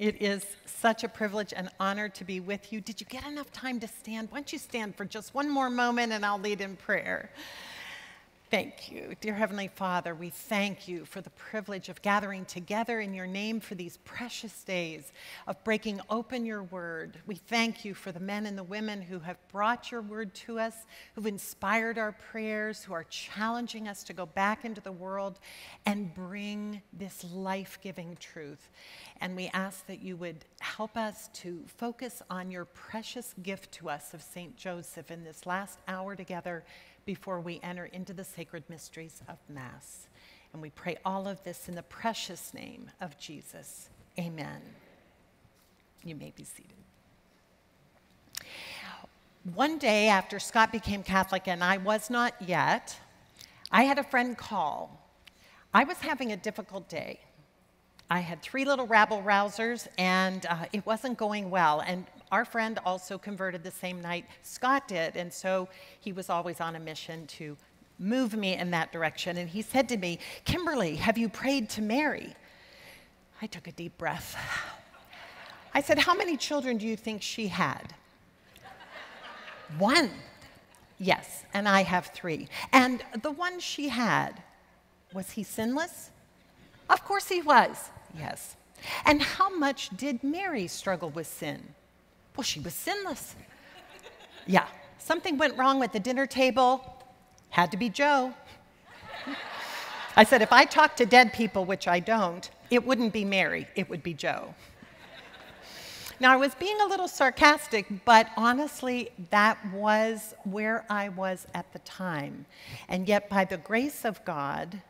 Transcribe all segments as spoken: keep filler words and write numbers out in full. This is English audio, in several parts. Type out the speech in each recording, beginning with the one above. It is such a privilege and honor to be with you. Did you get enough time to stand? Why don't you stand for just one more moment and I'll lead in prayer. Thank you. Dear Heavenly Father, we thank you for the privilege of gathering together in your name for these precious days of breaking open your word. We thank you for the men and the women who have brought your word to us, who've inspired our prayers, who are challenging us to go back into the world and bring this life-giving truth. And we ask that you would help us to focus on your precious gift to us of Saint Joseph in this last hour together before we enter into the sacred mysteries of Mass. And we pray all of this in the precious name of Jesus. Amen. You may be seated. One day after Scott became Catholic, and I was not yet, I had a friend call. I was having a difficult day. I had three little rabble-rousers, and uh, it wasn't going well. And our friend also converted the same night Scott did, and so he was always on a mission to move me in that direction. And he said to me, "Kimberly, have you prayed to Mary?" I took a deep breath. I said, "How many children do you think she had?" "One." "Yes, and I have three. And the one she had, was he sinless?" "Of course he was." "Yes. And how much did Mary struggle with sin?" "Well, she was sinless." "Yeah. Something went wrong at the dinner table. Had to be Joe." I said, "If I talk to dead people, which I don't, it wouldn't be Mary, it would be Joe." Now, I was being a little sarcastic, but honestly, that was where I was at the time. And yet, by the grace of God,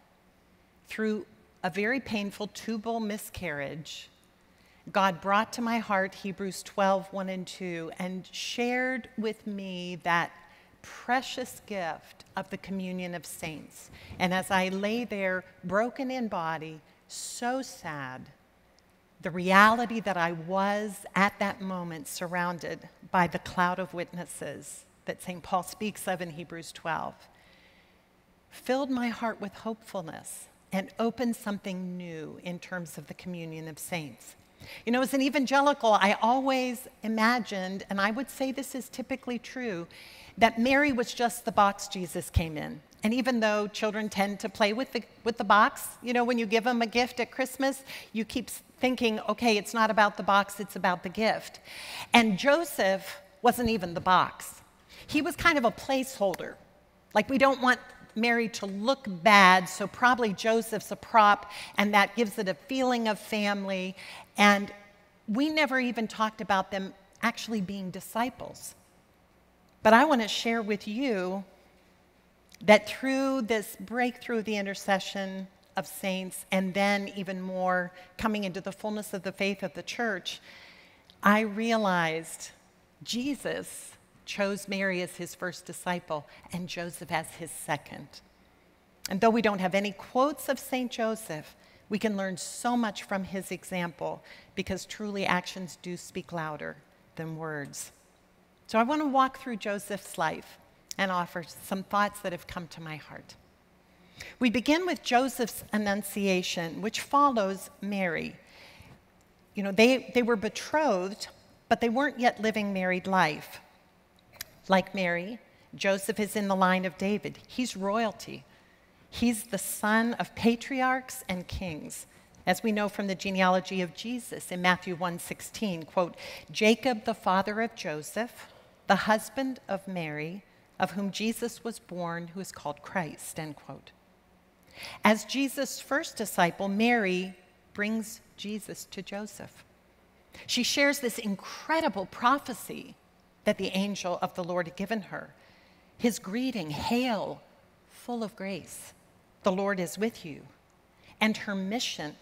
through a very painful tubal miscarriage, God brought to my heart Hebrews twelve, one and two, and shared with me that precious gift of the communion of saints. And as I lay there, broken in body, so sad, the reality that I was at that moment surrounded by the cloud of witnesses that Saint Paul speaks of in Hebrews twelve, filled my heart with hopefulness and opened something new in terms of the communion of saints. You know, as an evangelical, I always imagined, and I would say this is typically true, that Mary was just the box Jesus came in. And even though children tend to play with the, with the box, you know, when you give them a gift at Christmas, you keep thinking, okay, it's not about the box, it's about the gift. And Joseph wasn't even the box. He was kind of a placeholder. Like, we don't want Mary to look bad, so probably Joseph's a prop, and that gives it a feeling of family. And we never even talked about them actually being disciples. But I want to share with you that through this breakthrough of the intercession of saints, and then even more coming into the fullness of the faith of the church, I realized Jesus chose Mary as his first disciple and Joseph as his second. And though we don't have any quotes of Saint Joseph, we can learn so much from his example, because truly actions do speak louder than words. So I want to walk through Joseph's life and offer some thoughts that have come to my heart. We begin with Joseph's annunciation, which follows Mary. You know, they, they were betrothed, but they weren't yet living married life. Like Mary, Joseph is in the line of David. He's royalty. He's the son of patriarchs and kings, as we know from the genealogy of Jesus in Matthew one sixteen, quote, "Jacob, the father of Joseph, the husband of Mary, of whom Jesus was born, who is called Christ," end quote. As Jesus' first disciple, Mary brings Jesus to Joseph. She shares this incredible prophecy that the angel of the Lord had given her. His greeting, "Hail, full of grace, the Lord is with you." And her mission,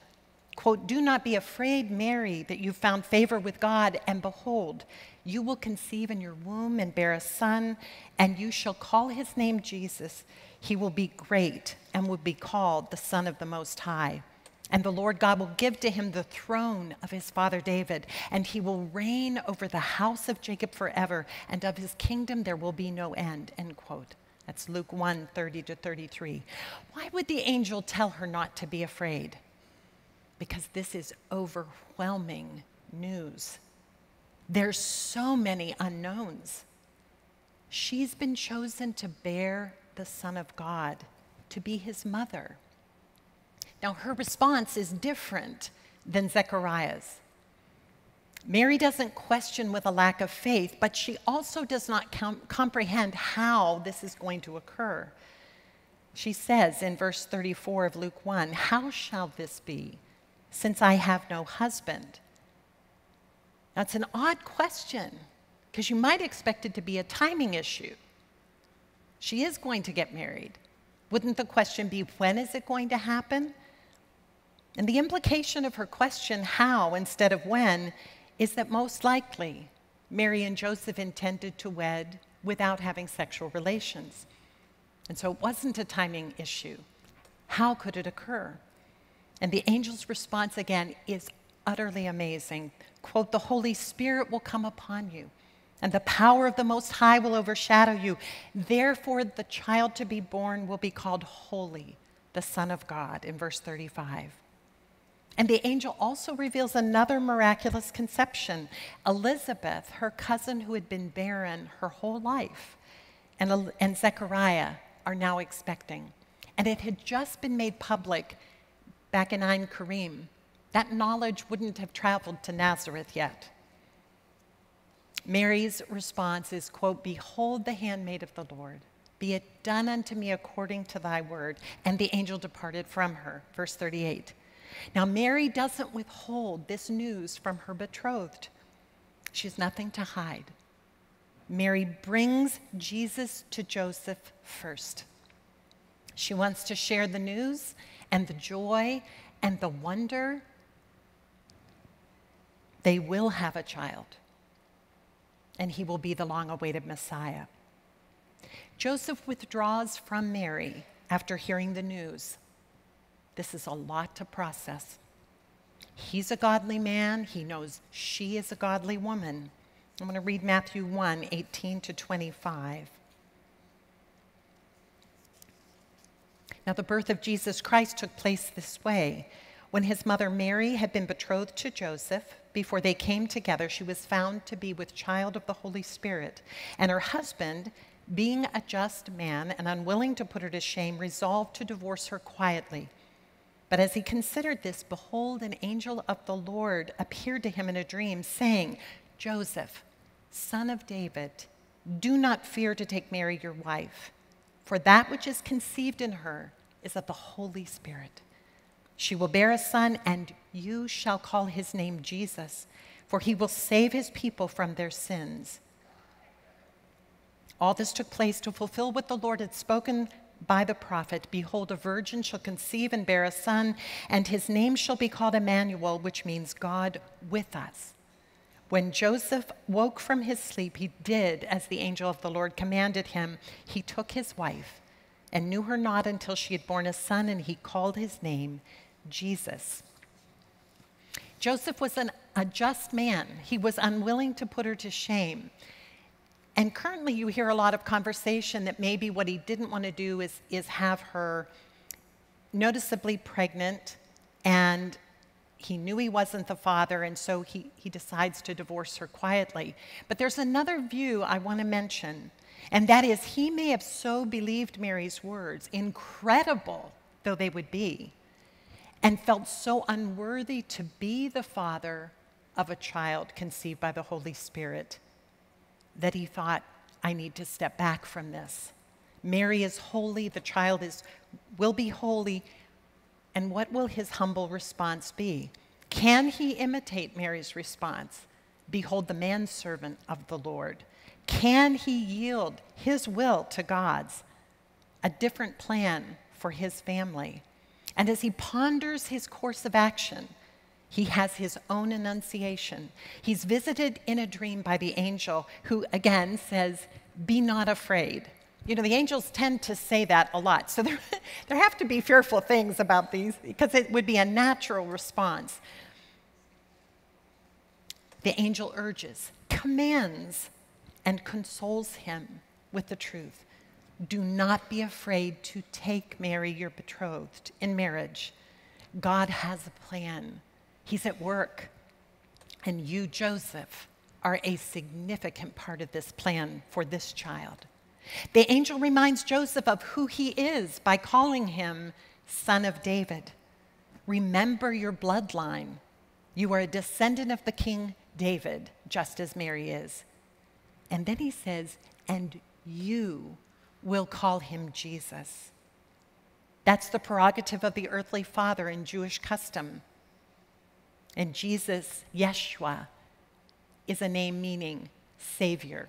quote, "Do not be afraid, Mary, that you found favor with God, and behold, you will conceive in your womb and bear a son, and you shall call his name Jesus. He will be great and will be called the Son of the Most High. And the Lord God will give to him the throne of his father David, and he will reign over the house of Jacob forever, and of his kingdom there will be no end," end quote. That's Luke one, thirty to thirty-three. Why would the angel tell her not to be afraid? Because this is overwhelming news. There's so many unknowns. She's been chosen to bear the Son of God, to be his mother. Now, her response is different than Zechariah's. Mary doesn't question with a lack of faith, but she also does not com- comprehend how this is going to occur. She says in verse thirty-four of Luke one, "How shall this be, since I have no husband?" That's an odd question, because you might expect it to be a timing issue. She is going to get married. Wouldn't the question be, when is it going to happen? And the implication of her question, how, instead of when, is that most likely Mary and Joseph intended to wed without having sexual relations. And so it wasn't a timing issue. How could it occur? And the angel's response, again, is utterly amazing. Quote, "The Holy Spirit will come upon you, and the power of the Most High will overshadow you. Therefore, the child to be born will be called Holy, the Son of God," in verse thirty-five. And the angel also reveals another miraculous conception. Elizabeth, her cousin who had been barren her whole life, and, and Zechariah are now expecting. And it had just been made public back in Ein Karim. That knowledge wouldn't have traveled to Nazareth yet. Mary's response is, quote, "Behold the handmaid of the Lord. Be it done unto me according to thy word." And the angel departed from her, verse thirty-eight. Now, Mary doesn't withhold this news from her betrothed. She has nothing to hide. Mary brings Jesus to Joseph first. She wants to share the news and the joy and the wonder. They will have a child, and he will be the long-awaited Messiah. Joseph withdraws from Mary after hearing the news. This is a lot to process. He's a godly man. He knows she is a godly woman. I'm going to read Matthew one, eighteen to twenty-five. Now, the birth of Jesus Christ took place this way. When his mother Mary had been betrothed to Joseph, before they came together, she was found to be with child of the Holy Spirit. And her husband, being a just man and unwilling to put her to shame, resolved to divorce her quietly. But as he considered this, behold, an angel of the Lord appeared to him in a dream, saying, "Joseph, son of David, do not fear to take Mary your wife, for that which is conceived in her is of the Holy Spirit. She will bear a son, and you shall call his name Jesus, for he will save his people from their sins." All this took place to fulfill what the Lord had spoken by the prophet, "Behold, a virgin shall conceive and bear a son, and his name shall be called Emmanuel," which means God with us. When Joseph woke from his sleep, he did as the angel of the Lord commanded him. He took his wife and knew her not until she had borne a son, and he called his name Jesus. Joseph was an, a just man. He was unwilling to put her to shame. And currently you hear a lot of conversation that maybe what he didn't want to do is, is have her noticeably pregnant, and he knew he wasn't the father, and so he, he decides to divorce her quietly. But there's another view I want to mention, and that is he may have so believed Mary's words, incredible though they would be, and felt so unworthy to be the father of a child conceived by the Holy Spirit that he thought, I need to step back from this. Mary is holy, the child is, will be holy, and what will his humble response be? Can he imitate Mary's response? Behold the manservant of the Lord. Can he yield his will to God's? A different plan for his family. And as he ponders his course of action, he has his own annunciation. He's visited in a dream by the angel who, again, says, "Be not afraid." You know, the angels tend to say that a lot. So there, there have to be fearful things about these because it would be a natural response. The angel urges, commands, and consoles him with the truth. Do not be afraid to take Mary, your betrothed, in marriage. God has a plan. He's at work. and you, Joseph, are a significant part of this plan for this child. The angel reminds Joseph of who he is by calling him Son of David. Remember your bloodline. You are a descendant of the King David, just as Mary is. And then he says, and you will call him Jesus. That's the prerogative of the earthly father in Jewish custom. And Jesus, Yeshua, is a name meaning Savior.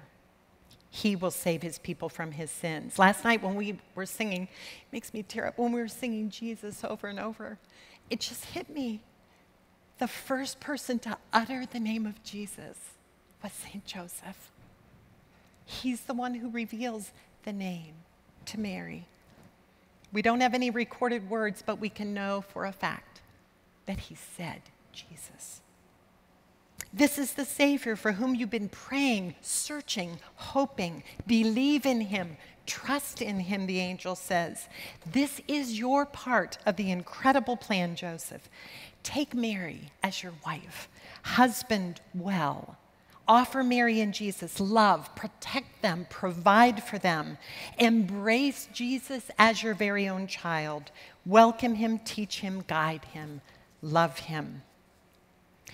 He will save his people from his sins. Last night when we were singing, it makes me tear up, when we were singing Jesus over and over, it just hit me. The first person to utter the name of Jesus was Saint Joseph. He's the one who reveals the name to Mary. We don't have any recorded words, but we can know for a fact that he said Jesus. This is the Savior for whom you've been praying, searching, hoping. Believe in him. Trust in him, the angel says. This is your part of the incredible plan, Joseph. Take Mary as your wife. Husband well. Offer Mary and Jesus love. Protect them. Provide for them. Embrace Jesus as your very own child. Welcome him. Teach him. Guide him. Love him.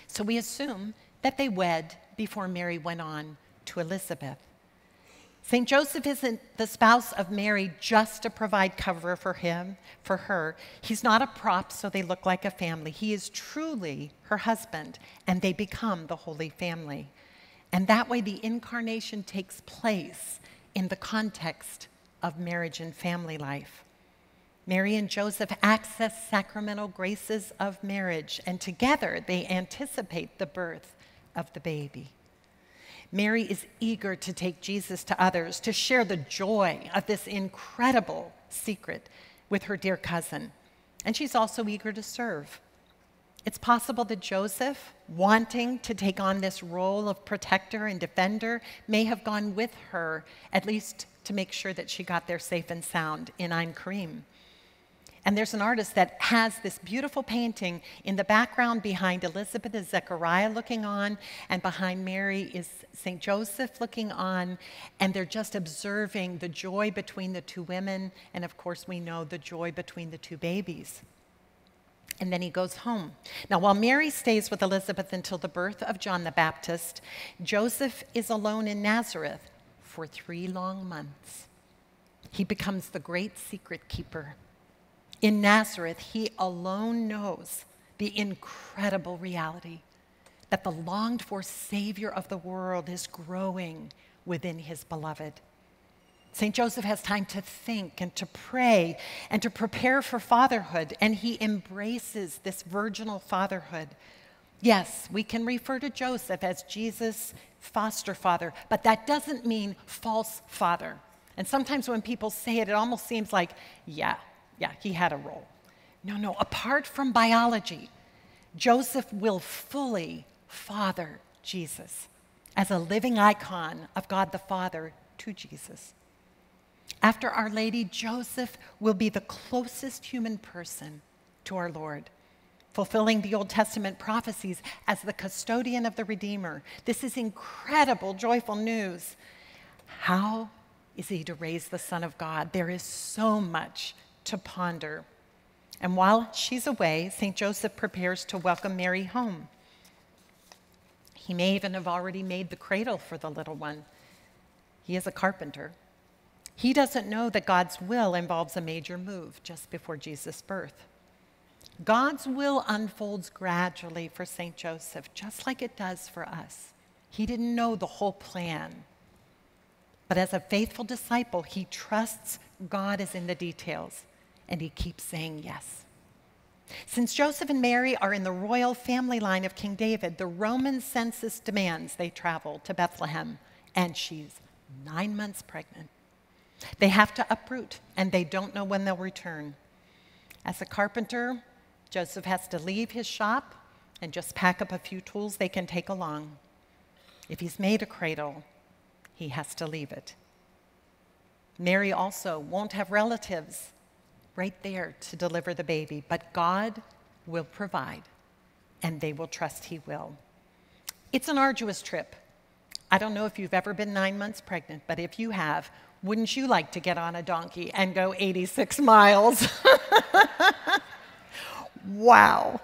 So we assume that they wed before Mary went on to Elizabeth. Saint Joseph isn't the spouse of Mary just to provide cover for him, for her. He's not a prop so they look like a family. He is truly her husband, and they become the Holy Family. And that way the incarnation takes place in the context of marriage and family life. Mary and Joseph access sacramental graces of marriage, and together they anticipate the birth of the baby. Mary is eager to take Jesus to others, to share the joy of this incredible secret with her dear cousin, and she's also eager to serve. It's possible that Joseph, wanting to take on this role of protector and defender, may have gone with her, at least to make sure that she got there safe and sound in Ein Karim. And there's an artist that has this beautiful painting. In the background behind Elizabeth is Zechariah looking on, and behind Mary is Saint Joseph looking on, and they're just observing the joy between the two women, and of course we know the joy between the two babies. And then he goes home. Now, while Mary stays with Elizabeth until the birth of John the Baptist, Joseph is alone in Nazareth for three long months. He becomes the great secret keeper. In Nazareth, he alone knows the incredible reality that the longed-for Savior of the world is growing within his beloved. Saint Joseph has time to think and to pray and to prepare for fatherhood, and he embraces this virginal fatherhood. Yes, we can refer to Joseph as Jesus' foster father, but that doesn't mean false father. And sometimes when people say it, it almost seems like, yeah, Yeah, he had a role. No, no, apart from biology, Joseph will fully father Jesus as a living icon of God the Father to Jesus. After Our Lady, Joseph will be the closest human person to our Lord, fulfilling the Old Testament prophecies as the custodian of the Redeemer. This is incredible, joyful news. How is he to raise the Son of God? There is so much to ponder. And while she's away, Saint Joseph prepares to welcome Mary home. He may even have already made the cradle for the little one. He is a carpenter. He doesn't know that God's will involves a major move just before Jesus' birth. God's will unfolds gradually for Saint Joseph, just like it does for us. He didn't know the whole plan. But as a faithful disciple, he trusts God is in the details. And he keeps saying yes. Since Joseph and Mary are in the royal family line of King David, the Roman census demands they travel to Bethlehem, and she's nine months pregnant. They have to uproot, and they don't know when they'll return. As a carpenter, Joseph has to leave his shop and just pack up a few tools they can take along. If he's made a cradle, he has to leave it. Mary also won't have relatives right there to deliver the baby, but God will provide, and they will trust he will. It's an arduous trip. I don't know if you've ever been nine months pregnant, but if you have, wouldn't you like to get on a donkey and go eighty-six miles? Wow.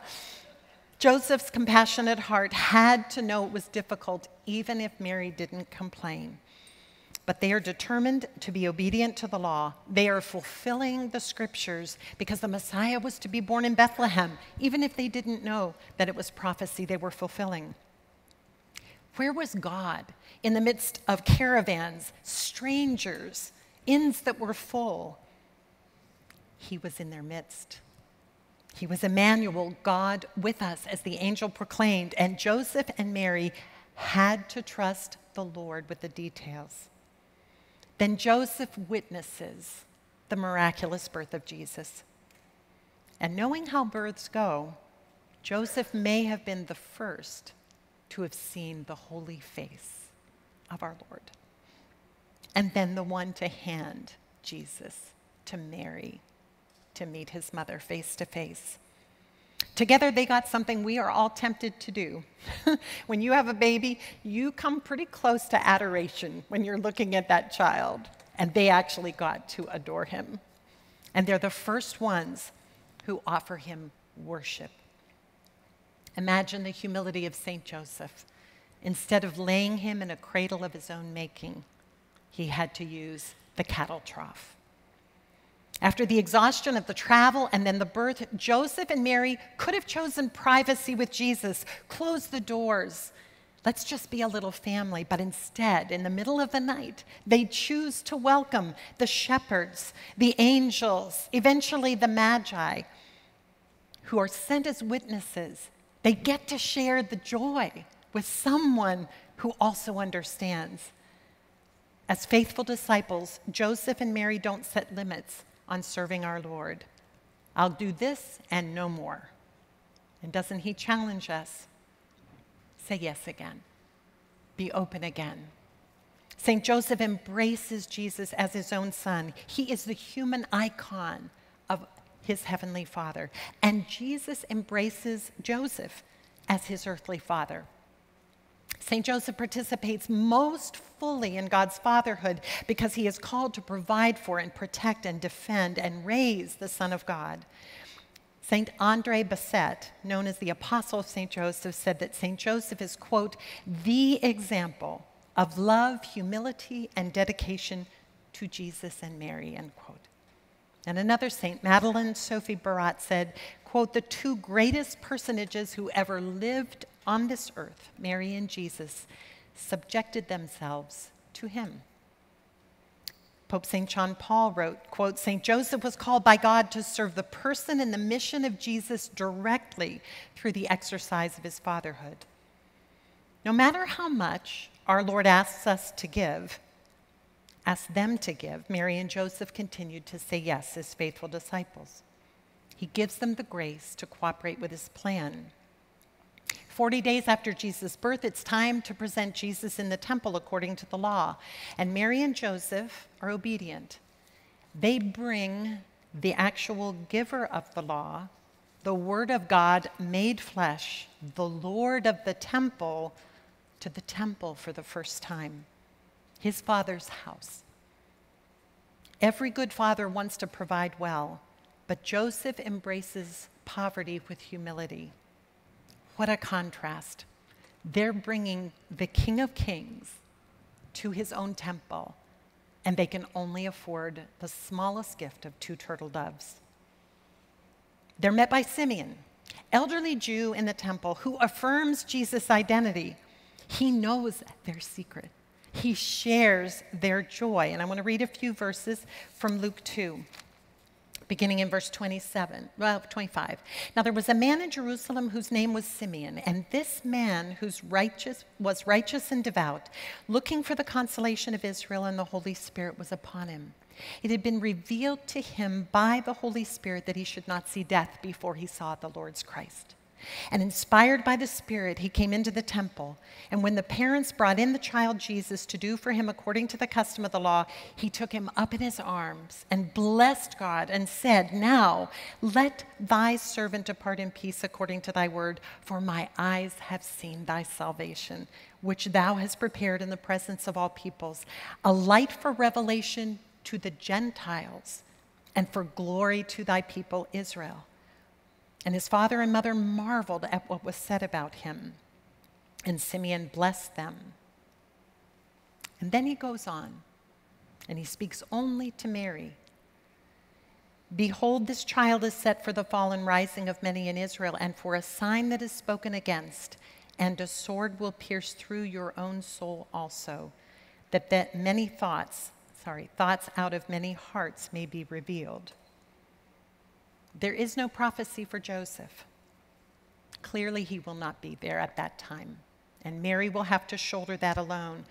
Joseph's compassionate heart had to know it was difficult, even if Mary didn't complain. But they are determined to be obedient to the law. They are fulfilling the scriptures because the Messiah was to be born in Bethlehem, even if they didn't know that it was prophecy they were fulfilling. Where was God in the midst of caravans, strangers, inns that were full? He was in their midst. He was Emmanuel, God with us, as the angel proclaimed, and Joseph and Mary had to trust the Lord with the details. Then Joseph witnesses the miraculous birth of Jesus. And knowing how births go, Joseph may have been the first to have seen the holy face of our Lord, and then the one to hand Jesus to Mary, to meet his mother face to face. Together they got something we are all tempted to do. When you have a baby, you come pretty close to adoration when you're looking at that child. And they actually got to adore him. And they're the first ones who offer him worship. Imagine the humility of Saint Joseph. Instead of laying him in a cradle of his own making, he had to use the cattle trough. After the exhaustion of the travel and then the birth, Joseph and Mary could have chosen privacy with Jesus. Close the doors. Let's just be a little family. But instead, in the middle of the night, they choose to welcome the shepherds, the angels, eventually the Magi, who are sent as witnesses. They get to share the joy with someone who also understands. As faithful disciples, Joseph and Mary don't set limits on serving our Lord. I'll do this and no more. And doesn't he challenge us? Say yes again. Be open again. Saint Joseph embraces Jesus as his own son. He is the human icon of his heavenly Father. And Jesus embraces Joseph as his earthly father. Saint Joseph participates most fully in God's fatherhood because he is called to provide for and protect and defend and raise the Son of God. Saint Andre Bessette, known as the Apostle of Saint Joseph, said that Saint Joseph is, quote, the example of love, humility, and dedication to Jesus and Mary, end quote. And another saint, Madeline Sophie Barat, said, quote, the two greatest personages who ever lived on this earth, Mary and Jesus, subjected themselves to him. Pope Saint John Paul wrote, quote, Saint Joseph was called by God to serve the person and the mission of Jesus directly through the exercise of his fatherhood. No matter how much our Lord asks us to give, asked them to give, Mary and Joseph continued to say yes as faithful disciples. He gives them the grace to cooperate with his plan. Forty days after Jesus' birth, it's time to present Jesus in the temple according to the law. And Mary and Joseph are obedient. They bring the actual giver of the law, the Word of God made flesh, the Lord of the temple, to the temple for the first time, his Father's house. Every good father wants to provide well, but Joseph embraces poverty with humility. What a contrast. They're bringing the King of Kings to his own temple, and they can only afford the smallest gift of two turtle doves. They're met by Simeon, elderly Jew in the temple, who affirms Jesus' identity. He knows their secret. He shares their joy. And I want to read a few verses from Luke two. Beginning in verse twenty-seven, well, twenty-five. Now there was a man in Jerusalem whose name was Simeon, and this man who's righteous, was righteous and devout, looking for the consolation of Israel, and the Holy Spirit was upon him. It had been revealed to him by the Holy Spirit that he should not see death before he saw the Lord's Christ. And inspired by the Spirit, he came into the temple. And when the parents brought in the child Jesus to do for him according to the custom of the law, he took him up in his arms and blessed God and said, "Now let thy servant depart in peace according to thy word, for my eyes have seen thy salvation, which thou hast prepared in the presence of all peoples, a light for revelation to the Gentiles and for glory to thy people Israel." And his father and mother marveled at what was said about him. And Simeon blessed them. And then he goes on, and he speaks only to Mary. "Behold, this child is set for the fall and rising of many in Israel, and for a sign that is spoken against, and a sword will pierce through your own soul also, that, that many thoughts, sorry, thoughts out of many hearts may be revealed." There is no prophecy for Joseph. Clearly, he will not be there at that time, and Mary will have to shoulder that alone.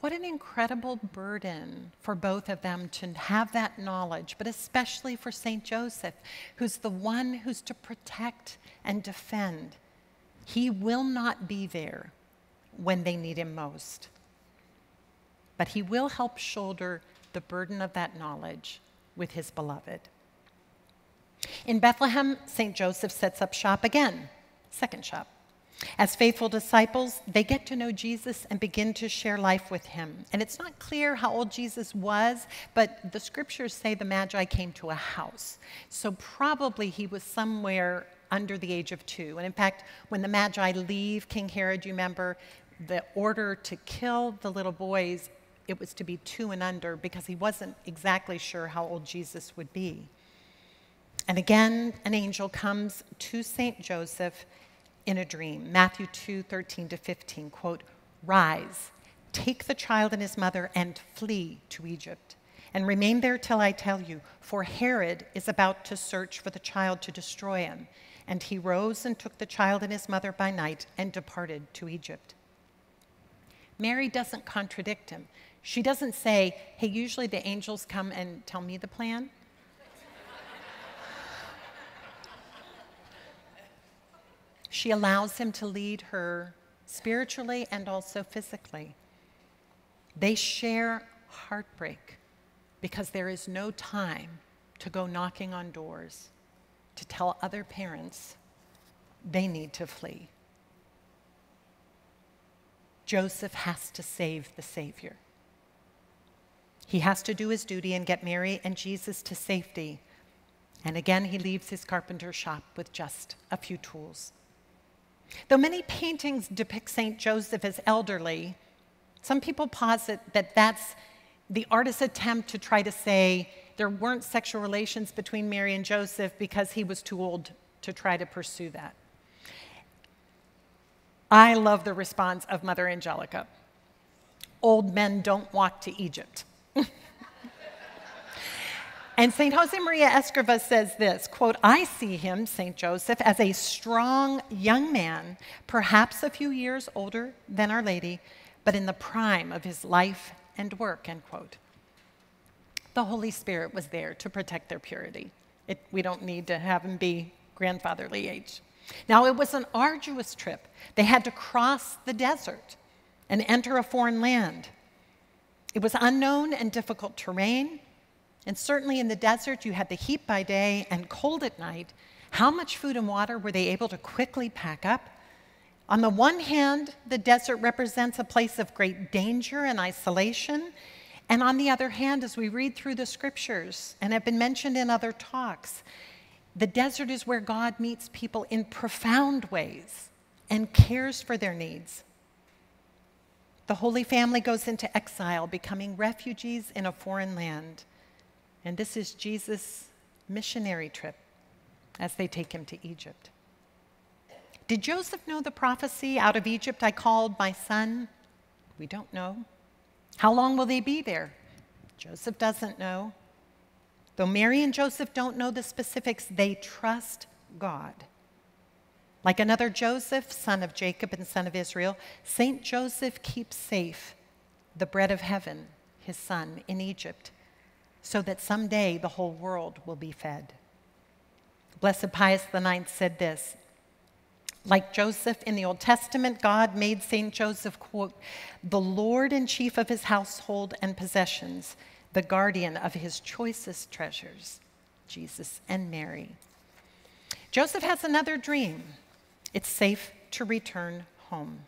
What an incredible burden for both of them to have that knowledge, but especially for Saint Joseph, who's the one who's to protect and defend. He will not be there when they need him most, but he will help shoulder the burden of that knowledge with his beloved. In Bethlehem, Saint Joseph sets up shop again, second shop. As faithful disciples, they get to know Jesus and begin to share life with him. And it's not clear how old Jesus was, but the scriptures say the Magi came to a house. So probably he was somewhere under the age of two. And in fact, when the Magi leave King Herod, you remember, the order to kill the little boys, it was to be two and under because he wasn't exactly sure how old Jesus would be. And again, an angel comes to Saint Joseph in a dream. Matthew two, thirteen to fifteen, quote, "Rise, take the child and his mother and flee to Egypt, and remain there till I tell you, for Herod is about to search for the child to destroy him. And he rose and took the child and his mother by night and departed to Egypt." Mary doesn't contradict him. She doesn't say, "Hey, usually the angels come and tell me the plan." She allows him to lead her spiritually and also physically. They share heartbreak because there is no time to go knocking on doors to tell other parents they need to flee. Joseph has to save the Savior. He has to do his duty and get Mary and Jesus to safety. And again, he leaves his carpenter shop with just a few tools. Though many paintings depict Saint Joseph as elderly, some people posit that that's the artist's attempt to try to say there weren't sexual relations between Mary and Joseph because he was too old to try to pursue that. I love the response of Mother Angelica. "Old men don't walk to Egypt." And Saint Josemaria Escrivá says this, quote, "I see him, Saint Joseph, as a strong young man, perhaps a few years older than Our Lady, but in the prime of his life and work," end quote. The Holy Spirit was there to protect their purity. It, we don't need to have him be grandfatherly age. Now, it was an arduous trip. They had to cross the desert and enter a foreign land. It was unknown and difficult terrain. And certainly in the desert, you had the heat by day and cold at night. How much food and water were they able to quickly pack up? On the one hand, the desert represents a place of great danger and isolation. And on the other hand, as we read through the scriptures and have been mentioned in other talks, the desert is where God meets people in profound ways and cares for their needs. The Holy Family goes into exile, becoming refugees in a foreign land. And this is Jesus' missionary trip as they take him to Egypt. Did Joseph know the prophecy, "Out of Egypt I called my son"? We don't know. How long will they be there? Joseph doesn't know. Though Mary and Joseph don't know the specifics, they trust God. Like another Joseph, son of Jacob and son of Israel, Saint Joseph keeps safe the bread of heaven, his son, in Egypt, so that someday the whole world will be fed. Blessed Pius the ninth said this, Like Joseph in the Old Testament, God made Saint Joseph, quote, the Lord and chief of his household and possessions, the guardian of his choicest treasures, Jesus and Mary. Joseph has another dream. It's safe to return home.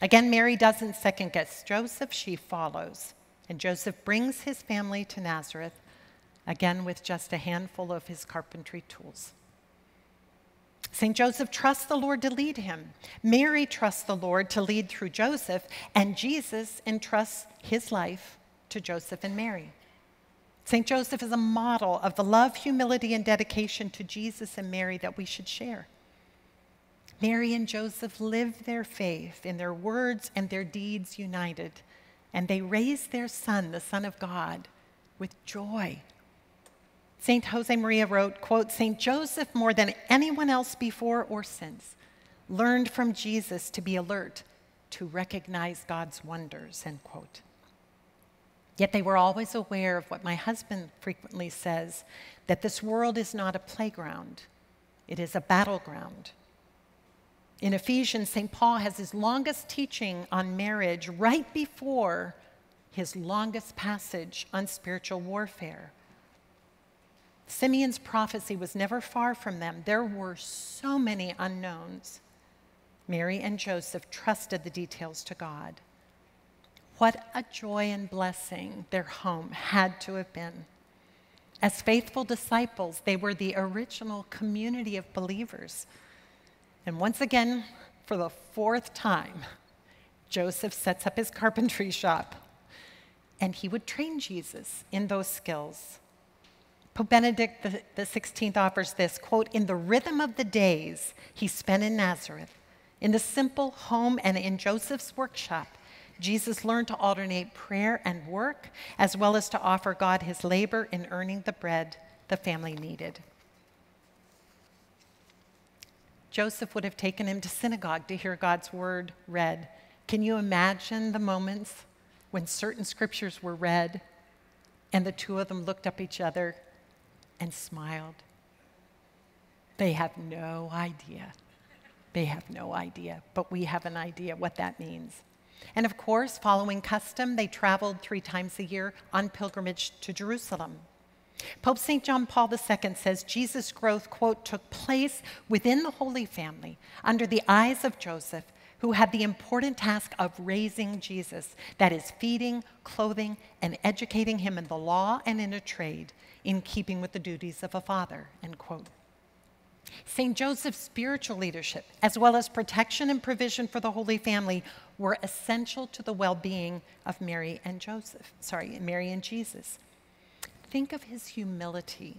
Again, Mary doesn't second guess Joseph, she follows. And Joseph brings his family to Nazareth, again with just a handful of his carpentry tools. Saint Joseph trusts the Lord to lead him. Mary trusts the Lord to lead through Joseph, and Jesus entrusts his life to Joseph and Mary. Saint Joseph is a model of the love, humility, and dedication to Jesus and Mary that we should share. Mary and Joseph live their faith in their words and their deeds united, and they raise their son, the Son of God, with joy. Saint Josemaria wrote, quote, Saint Joseph, more than anyone else before or since, learned from Jesus to be alert, to recognize God's wonders, end quote. Yet they were always aware of what my husband frequently says, that this world is not a playground, it is a battleground. In Ephesians, Saint Paul has his longest teaching on marriage right before his longest passage on spiritual warfare. Simeon's prophecy was never far from them. There were so many unknowns. Mary and Joseph trusted the details to God. What a joy and blessing their home had to have been. As faithful disciples, they were the original community of believers. And once again, for the fourth time, Joseph sets up his carpentry shop, and he would train Jesus in those skills. Pope Benedict the sixteenth offers this, quote, in the rhythm of the days he spent in Nazareth, in the simple home and in Joseph's workshop, Jesus learned to alternate prayer and work, as well as to offer God his labor in earning the bread the family needed. Joseph would have taken him to synagogue to hear God's word read. Can you imagine the moments when certain scriptures were read and the two of them looked up each other and smiled? They have no idea. They have no idea, but we have an idea what that means. And of course, following custom, they traveled three times a year on pilgrimage to Jerusalem. Pope Saint John Paul the second says Jesus' growth, quote, took place within the Holy Family under the eyes of Joseph, who had the important task of raising Jesus, that is, feeding, clothing, and educating him in the law and in a trade, in keeping with the duties of a father, end quote. Saint Joseph's spiritual leadership, as well as protection and provision for the Holy Family, were essential to the well-being of Mary and Joseph, sorry, Mary and Jesus. Think of his humility.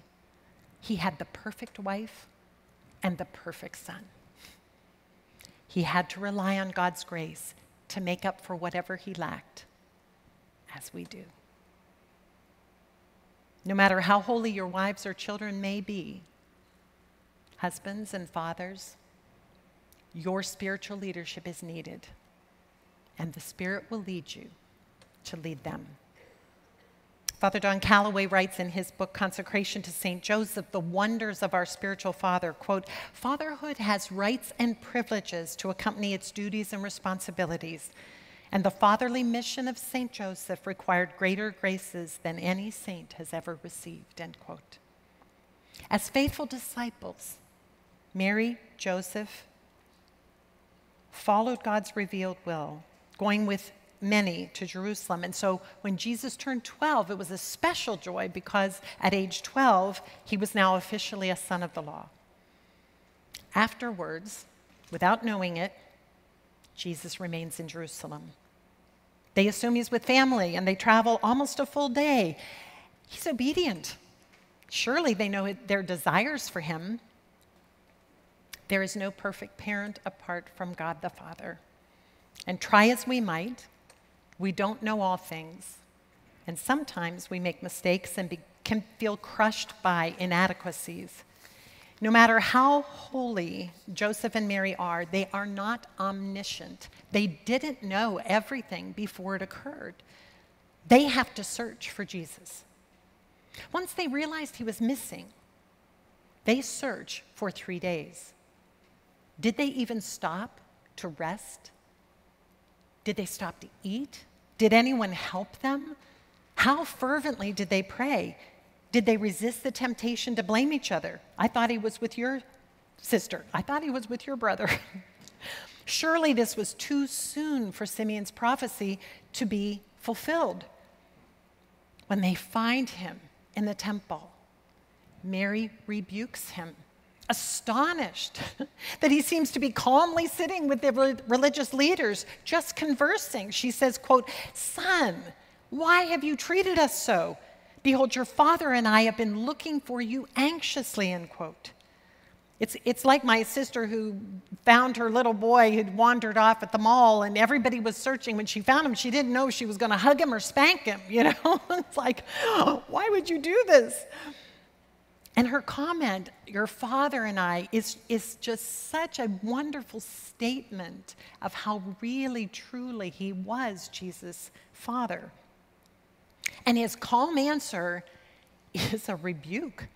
He had the perfect wife and the perfect son. He had to rely on God's grace to make up for whatever he lacked, as we do. No matter how holy your wives or children may be, husbands and fathers, your spiritual leadership is needed, and the Spirit will lead you to lead them. Father Don Calloway writes in his book, Consecration to Saint Joseph, The Wonders of Our Spiritual Father, quote, fatherhood has rights and privileges to accompany its duties and responsibilities, and the fatherly mission of Saint Joseph required greater graces than any saint has ever received, end quote. As faithful disciples, Mary, Joseph followed God's revealed will, going with many to Jerusalem. And so when Jesus turned twelve, it was a special joy because at age twelve, he was now officially a son of the law. Afterwards, without knowing it, Jesus remains in Jerusalem. They assume he's with family and they travel almost a full day. He's obedient. Surely they know their desires for him. There is no perfect parent apart from God the Father. And try as we might, we don't know all things, and sometimes we make mistakes and be, can feel crushed by inadequacies. No matter how holy Joseph and Mary are, they are not omniscient. They didn't know everything before it occurred. They have to search for Jesus. Once they realized he was missing, they searched for three days. Did they even stop to rest? Did they stop to eat? Did anyone help them? How fervently did they pray? Did they resist the temptation to blame each other? I thought he was with your sister. I thought he was with your brother. Surely this was too soon for Simeon's prophecy to be fulfilled. When they find him in the temple, Mary rebukes him, astonished that he seems to be calmly sitting with the re religious leaders, just conversing. She says, quote, "Son, why have you treated us so? Behold, your father and I have been looking for you anxiously," end quote. It's, it's like my sister who found her little boy who'd wandered off at the mall, and everybody was searching. When she found him, she didn't know if she was going to hug him or spank him, you know? It's like, oh, why would you do this? And her comment, "Your father and I," is, is just such a wonderful statement of how really, truly he was Jesus' father. And his calm answer is a rebuke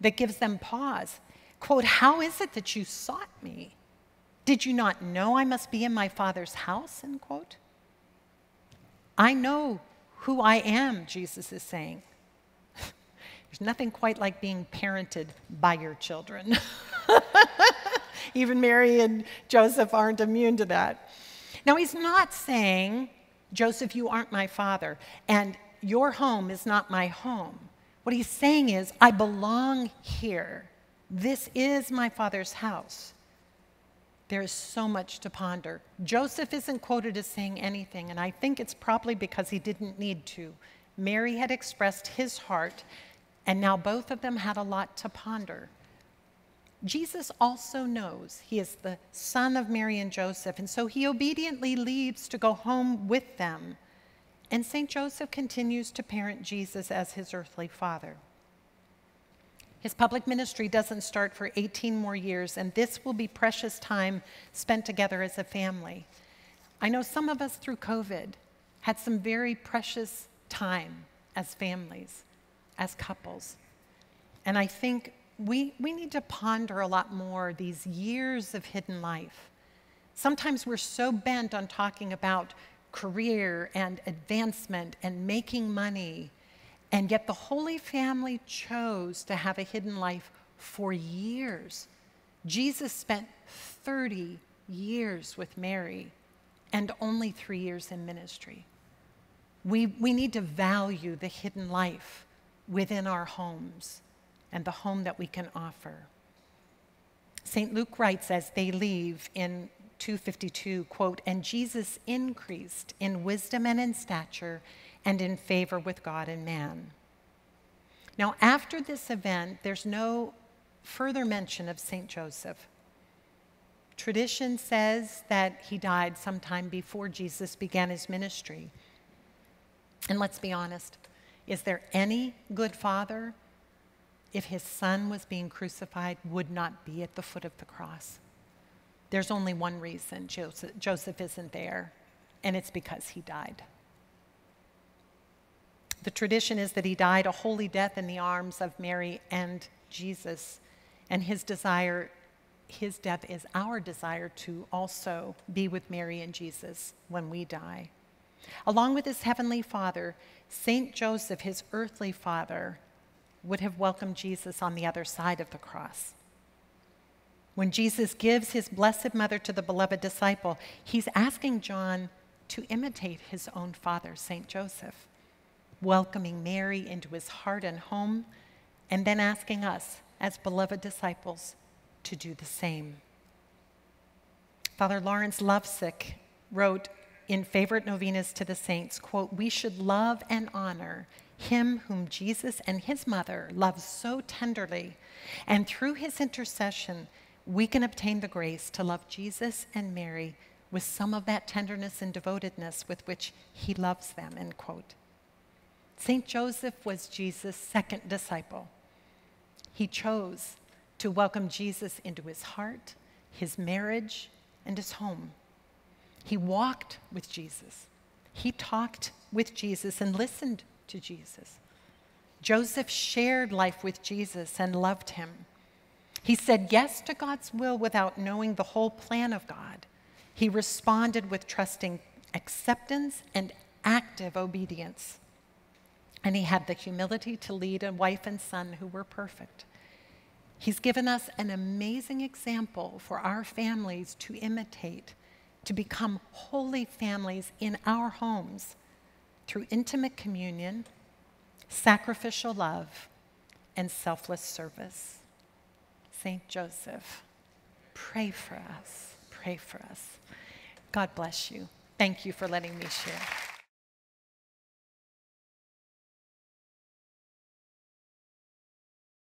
that gives them pause. Quote, "How is it that you sought me? Did you not know I must be in my Father's house?" End quote. I know who I am, Jesus is saying. There's nothing quite like being parented by your children. Even Mary and Joseph aren't immune to that. Now, he's not saying, "Joseph, you aren't my father, and your home is not my home." What he's saying is, I belong here. This is my Father's house. There is so much to ponder. Joseph isn't quoted as saying anything, and I think it's probably because he didn't need to. Mary had expressed his heart, and now both of them had a lot to ponder. Jesus also knows he is the son of Mary and Joseph, and so he obediently leaves to go home with them. And Saint Joseph continues to parent Jesus as his earthly father. His public ministry doesn't start for eighteen more years, and this will be precious time spent together as a family. I know some of us through COVID had some very precious time as families, as couples. And I think we, we need to ponder a lot more these years of hidden life. Sometimes we're so bent on talking about career and advancement and making money, and yet the Holy Family chose to have a hidden life for years. Jesus spent thirty years with Mary and only three years in ministry. We, we need to value the hidden life within our homes and the home that we can offer. Saint Luke writes as they leave in two fifty-two, quote, "And Jesus increased in wisdom and in stature and in favor with God and man." Now, after this event, there's no further mention of Saint Joseph. Tradition says that he died sometime before Jesus began his ministry. And let's be honest, is there any good father, if his son was being crucified, would not be at the foot of the cross? There's only one reason Joseph, Joseph isn't there, and it's because he died. The tradition is that he died a holy death in the arms of Mary and Jesus, and his desire, his death is our desire to also be with Mary and Jesus when we die. Along with his heavenly father, Saint Joseph, his earthly father, would have welcomed Jesus on the other side of the cross. When Jesus gives his blessed mother to the beloved disciple, he's asking John to imitate his own father, Saint Joseph, welcoming Mary into his heart and home, and then asking us as beloved disciples to do the same. Father Lawrence Lupsick wrote in Favorite Novenas to the Saints, quote, "We should love and honor him whom Jesus and his mother loved so tenderly, and through his intercession, we can obtain the grace to love Jesus and Mary with some of that tenderness and devotedness with which he loves them," end quote. Saint Joseph was Jesus' second disciple. He chose to welcome Jesus into his heart, his marriage, and his home. He walked with Jesus. He talked with Jesus and listened to Jesus. Joseph shared life with Jesus and loved him. He said yes to God's will without knowing the whole plan of God. He responded with trusting acceptance and active obedience. And he had the humility to lead a wife and son who were perfect. He's given us an amazing example for our families to imitate, to become holy families in our homes through intimate communion, sacrificial love, and selfless service. Saint Joseph, pray for us. Pray for us. God bless you. Thank you for letting me share.